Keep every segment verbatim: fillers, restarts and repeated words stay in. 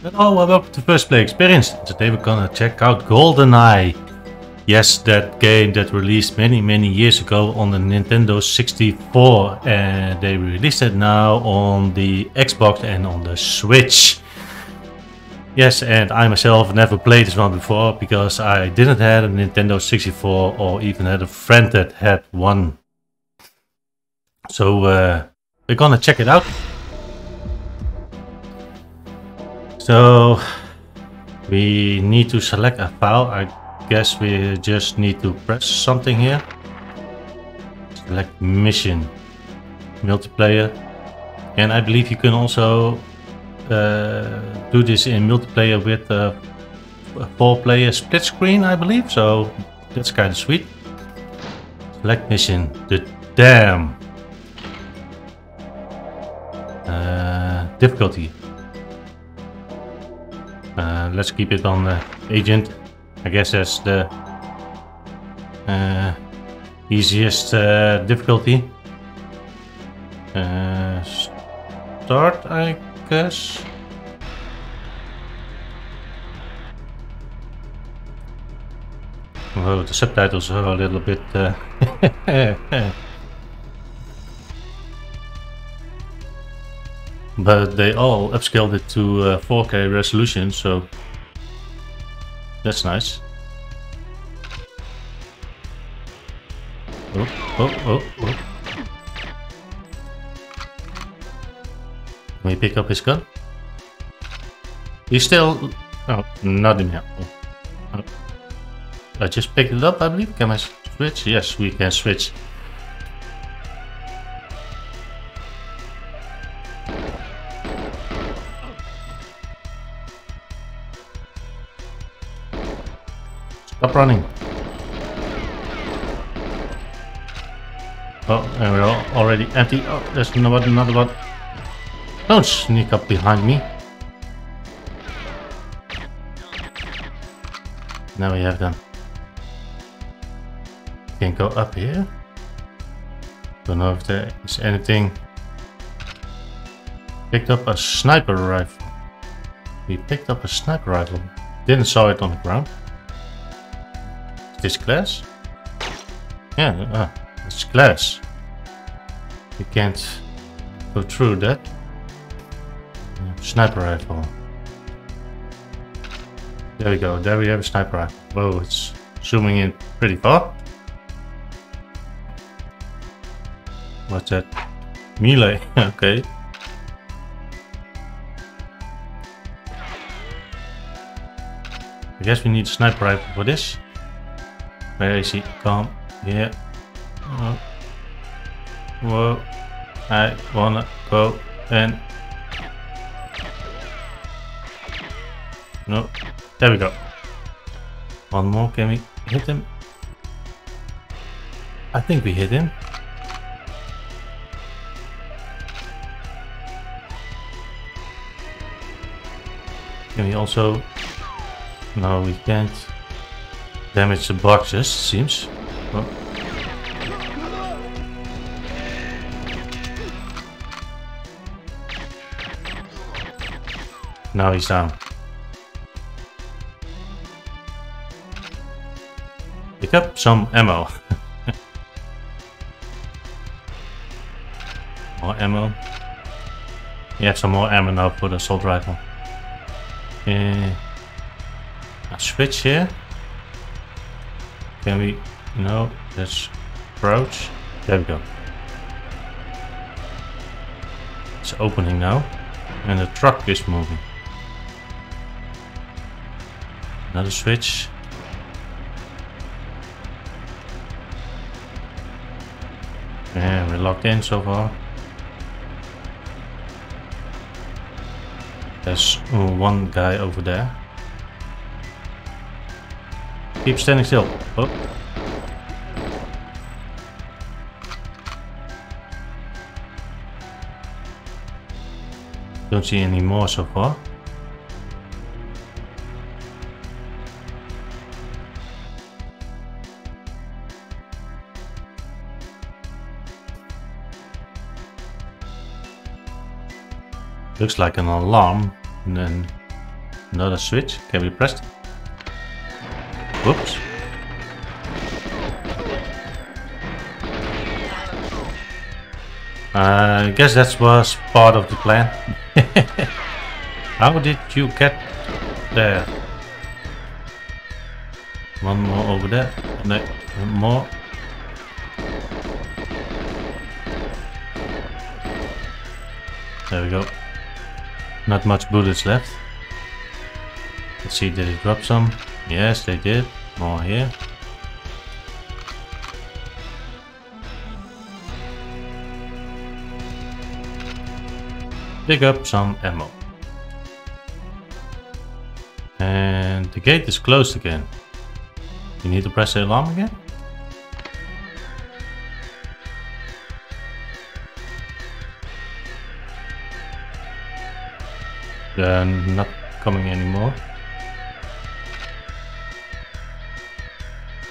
Hello and welcome to First Play Experience. Today we're gonna check out GoldenEye. Yes, that game that released many many years ago on the Nintendo sixty-four, and they released it now on the Xbox and on the Switch. Yes, and I myself never played this one before because I didn't have a Nintendo sixty-four or even had a friend that had one. So uh, we're gonna check it out. So we need to select a file. I guess we just need to press something here. Select mission, multiplayer, and I believe you can also uh, do this in multiplayer with a four-player split screen, I believe. So that's kind of sweet. Select mission, the dam. Uh, difficulty. Uh, let's keep it on uh, agent. I guess that's the uh, easiest uh, difficulty. Uh, start, I guess. Well, the subtitles are a little bit. Uh, But they all upscaled it to uh, four K resolution, so that's nice. Oh, oh, oh, oh. Can we pick up his gun? He's still. Oh, not in here. Oh. I just picked it up, I believe. Can I switch? Yes, we can switch. Stop running. Oh, and we're already empty. Oh, there's another another one. Don't sneak up behind me. Now we have them. Can go up here. Don't know if there is anything. Picked up a sniper rifle. We picked up a sniper rifle. Didn't saw it on the ground. This glass? Yeah, uh, it's glass. You can't go through that. Sniper rifle. There we go, there we have a sniper rifle. Whoa, it's zooming in pretty far. What's that? Melee, okay. I guess we need a sniper rifle for this. Where is he? Come here. Oh. Whoa. I wanna go and... No. There we go. One more. Can we hit him? I think we hit him. Can we also... No, we can't. Damage the boxes, seems. Oh. Now he's down. Pick up some ammo. More ammo. Yeah, some more ammo now for the assault rifle. Uh, a switch here. Can we? No, let's crouch. There we go. It's opening now. And the truck is moving. Another switch. And we're locked in so far. There's one guy over there. Keep standing still. Oh. Don't see any more so far. Looks like an alarm, and then Another switch can be pressed. Whoops. I guess that was part of the plan. How did you get there? One more over there. No, one more. There we go. Not much bullets left. Let's see, did it drop some? Yes, they did. More here. Pick up some ammo. And the gate is closed again. You need to press the alarm again? They're not coming anymore.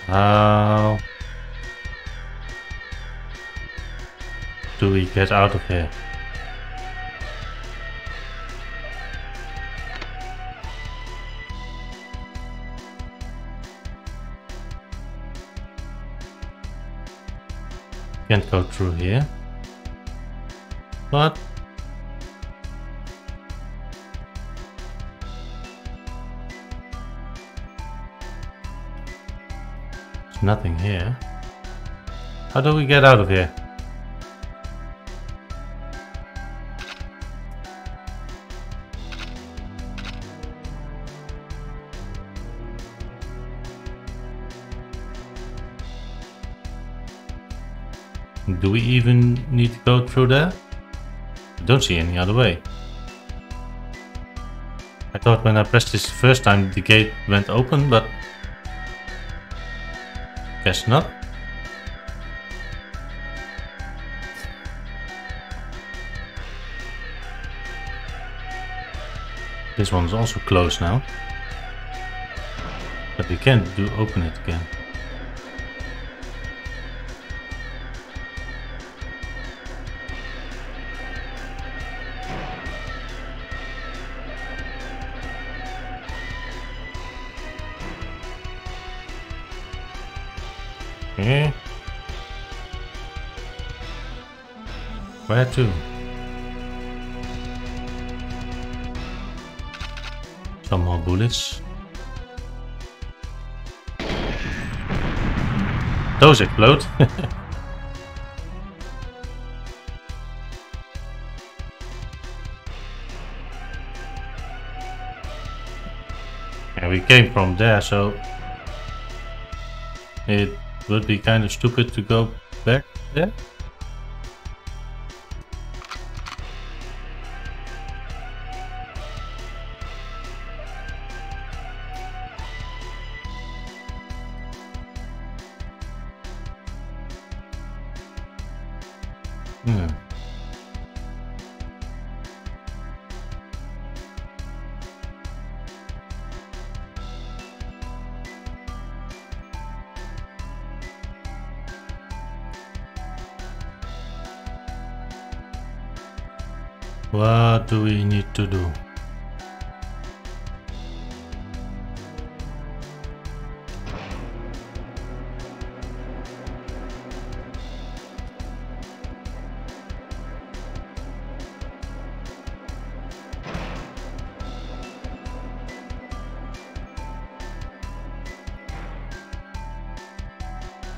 How do we get out of here? Can't go through here. But there's nothing here. How do we get out of here? Do we even need to go through there? I don't see any other way. I thought when I pressed this the first time the gate went open, but guess not. This one's also closed now. But we can't do open it again. Yeah. Where to? Some more bullets. Those explode. And we came from there, so it would be kind of stupid to go back there. Hmm. What do we need to do?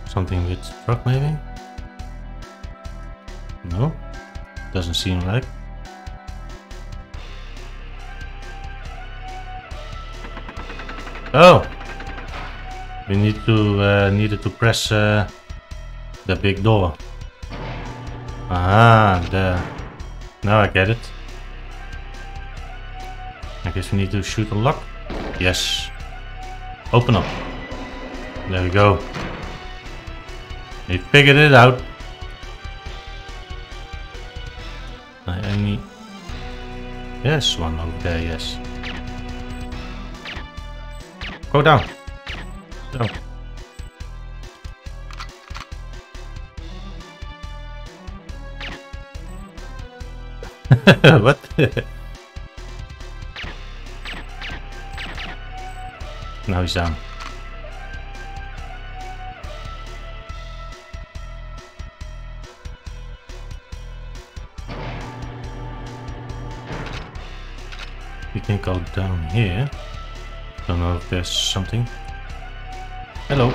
Something with the truck maybe? No, doesn't seem like. Oh, we need to uh, needed to press uh, the big door. Ah, the now I get it. I guess we need to shoot a lock. Yes. Open up. There we go. We figured it out. I only yes one over there. Yes. Go down. Down. What? Now he's down. We can go down here. Don't know if there's something. Hello.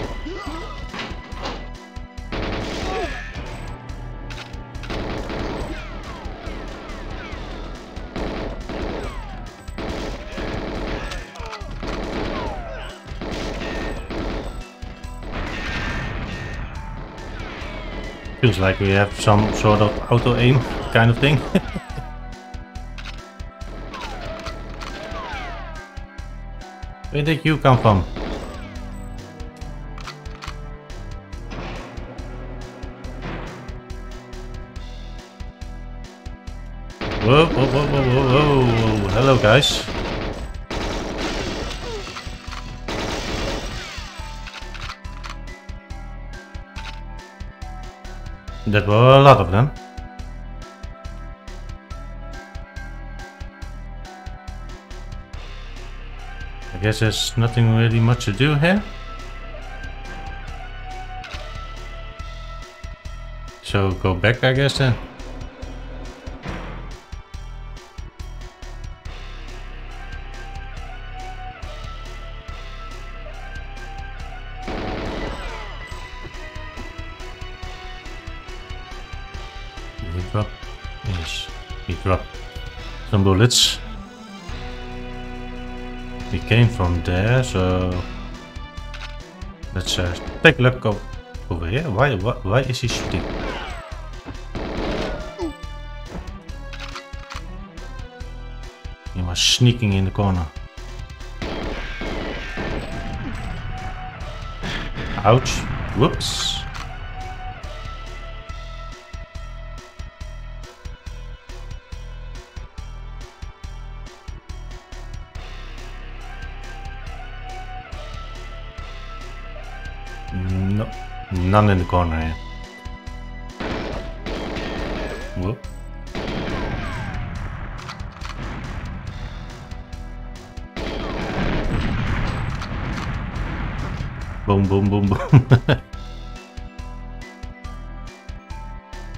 Feels like we have some sort of auto aim kind of thing. Where did you come from? Whoa, whoa, whoa, whoa, whoa, whoa. Hello, guys. That were a lot of them. I guess there's nothing really much to do here. So go back, I guess, then. Bullets. We came from there, so let's uh, take a look up over here. Why, why, why is he shooting? He was sneaking in the corner. Ouch! Whoops! No, none in the corner here. Whoop. Boom, boom, boom, boom.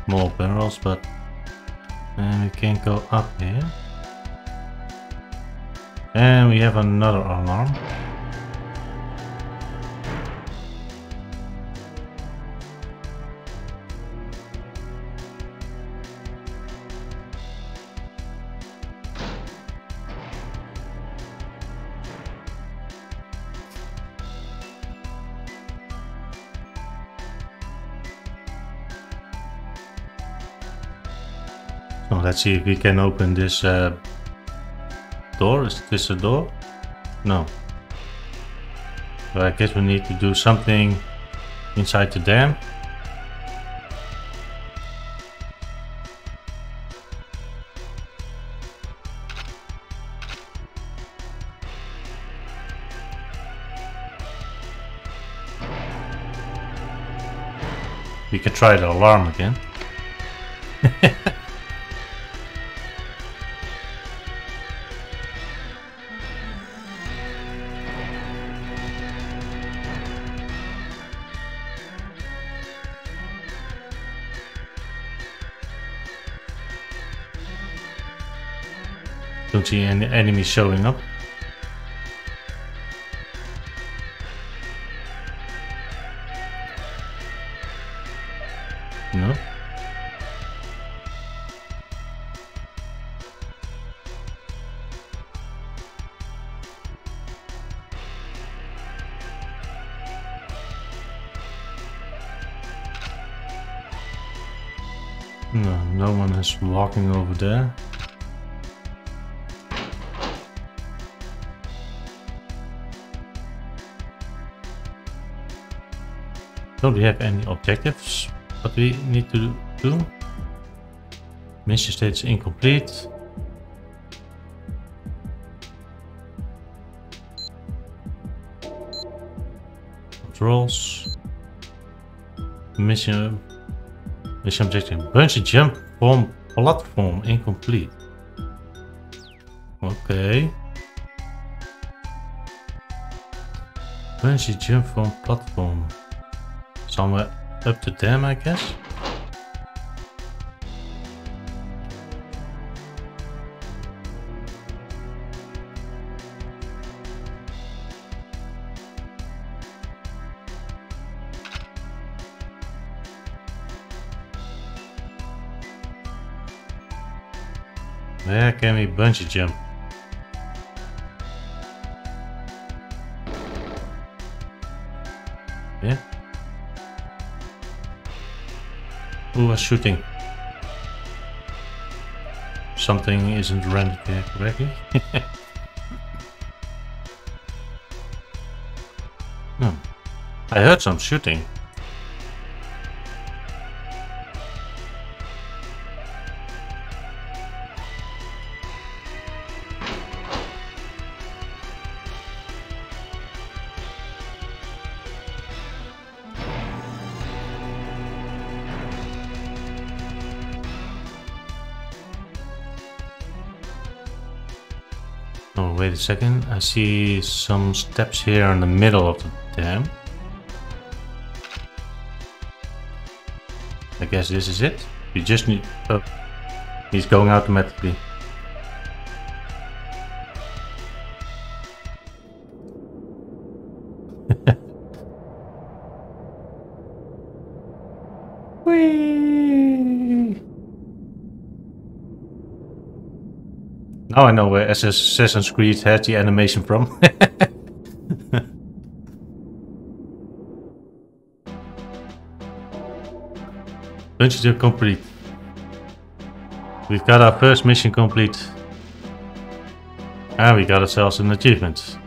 More barrels, but uh, we can't go up here. And we have another alarm. So let's see if we can open this uh, door. Is this a door? No. So I guess we need to do something inside the dam. We can try the alarm again. Don't see any enemies showing up. No. No, no one is walking over there. Don't we have any objectives? What we need to do? Mission status incomplete. Controls. Mission. Mission objective. Bungee jump from platform incomplete. Okay. bungee jump from platform. Somewhere up to them, I guess. Where can we bungee jump? Yeah. Who was shooting? Something isn't rendered there correctly. No. I heard some shooting. Oh, wait a second, I see some steps here in the middle of the dam. I guess this is it. You just need... Oh, he's going automatically. Now I know where Assassin's Creed has the animation from. Bungee jump complete. We've got our first mission complete. And we got ourselves an achievement.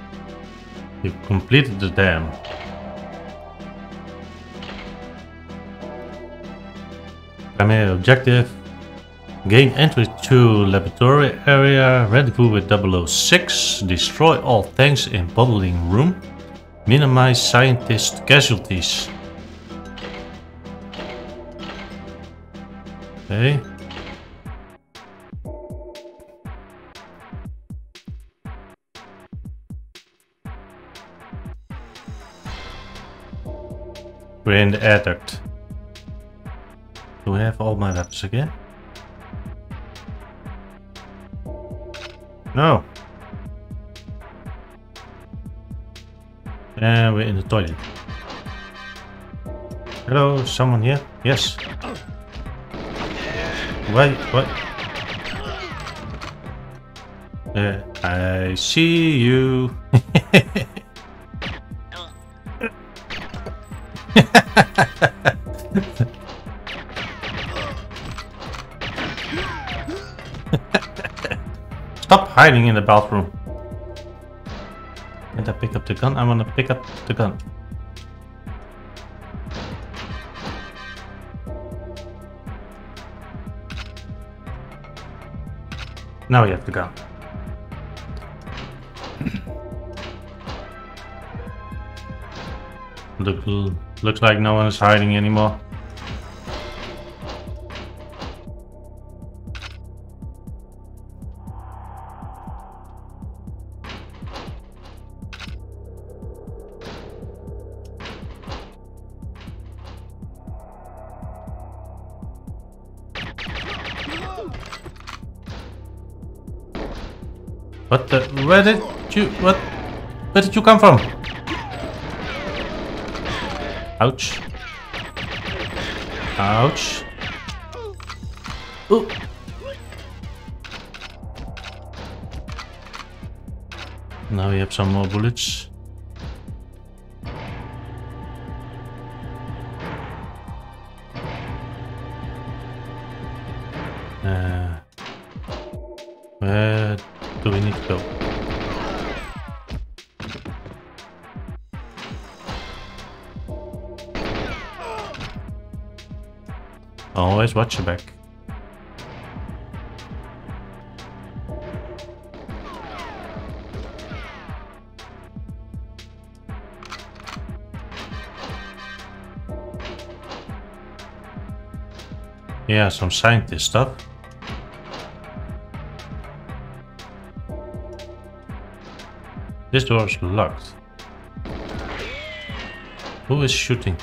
We've completed the dam. Primary objective. Gain entry to laboratory area, rendezvous with double oh six, destroy all tanks in bottling room, minimize scientist casualties. Okay. We're in the air duct. Do I have all my weapons again? No. And we're in the toilet. Hello, someone here? Yes. Wait, what? Uh, I see you. Stop hiding in the bathroom. Can't I pick up the gun? I want to pick up the gun. Now we have the gun. Look, looks like no one is hiding anymore. What the? Where did you? What? Where did you come from? Ouch! Ouch! Ooh. Now we have some more bullets. Uh, where? Do we need to go? Always watch your back. Yeah, some scientist stuff. This door is locked. Who is shooting?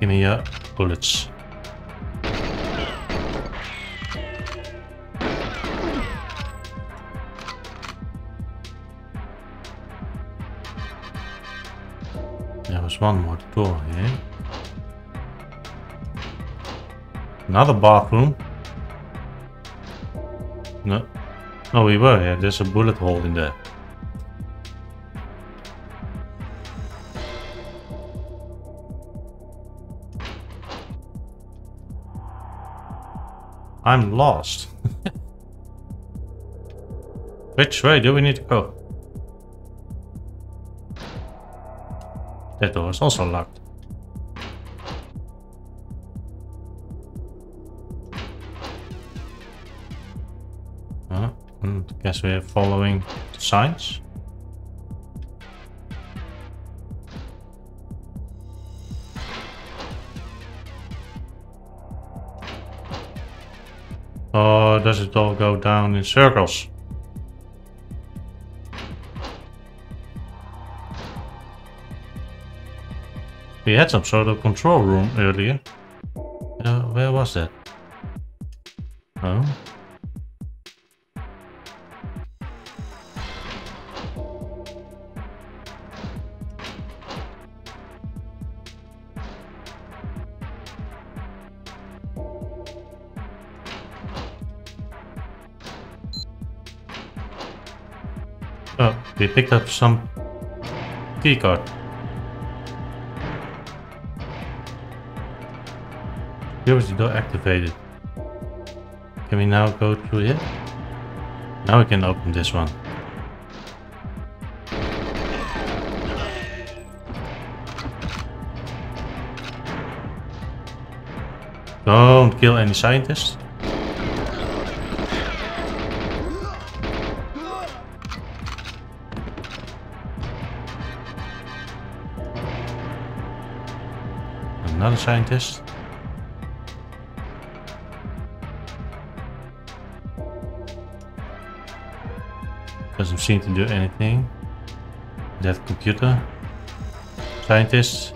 Give me your bullets. There was one more door here. Another bathroom. No. No, we were here. There's a bullet hole in there. I'm lost. Which way do we need to go? That door is also locked. Huh? I guess we're following the signs. Or does it all go down in circles? We had some sort of control room earlier. Uh, where was that? Oh. Oh, we picked up some key card. Security door activated. Can we now go through here? Now we can open this one. Don't kill any scientists. Another scientist. Doesn't seem to do anything. That computer. Scientists.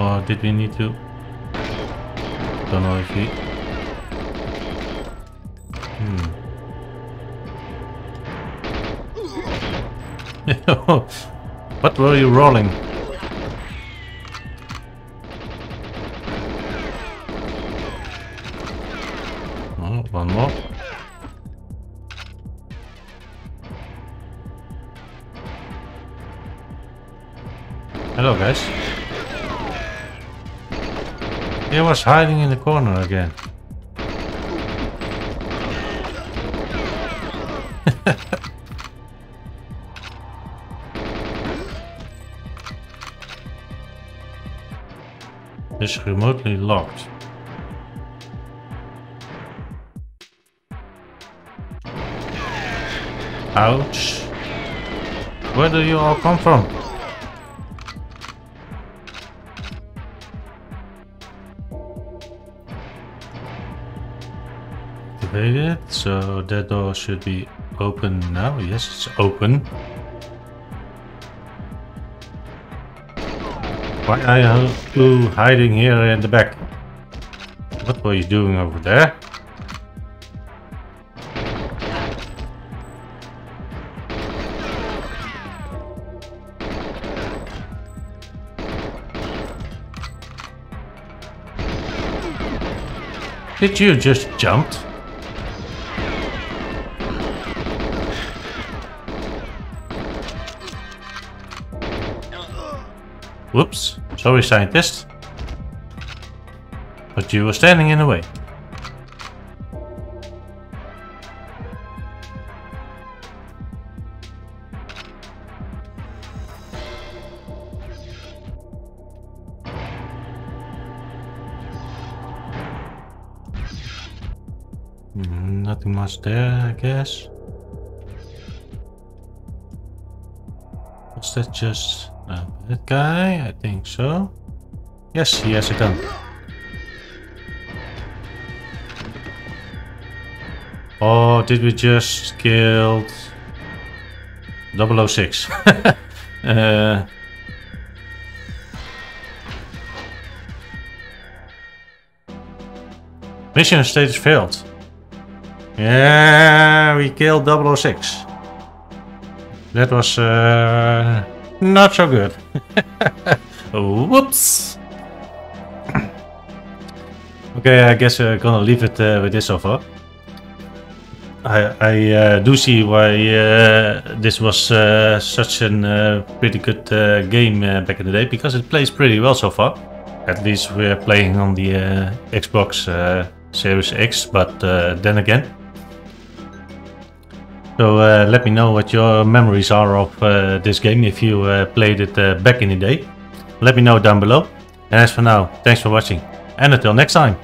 Or did we need to? Don't know if we. Hmm. What were you rolling? One more. Hello guys. He was hiding in the corner again. It's remotely locked. Ouch. Where do you all come from? Activated, so that door should be open now. Yes, it's open. Why are you hiding here in the back? What were you doing over there? Did you just jump? Whoops. Sorry, scientist. But you were standing in the way. Nothing much there, I guess. Was that just a bad guy? I think so. Yes, he has a gun. Oh, did we just kill double oh six. uh, mission status failed. Yeah, we killed double oh six. That was uh, not so good. Whoops. Okay, I guess I'm gonna leave it uh, with this offer. I, I uh, do see why uh, this was uh, such a uh, pretty good uh, game uh, back in the day, because it plays pretty well so far. At least we're playing on the uh, Xbox uh, Series X, but uh, then again. So uh, let me know what your memories are of uh, this game if you uh, played it uh, back in the day. Let me know down below. And as for now, thanks for watching, and until next time.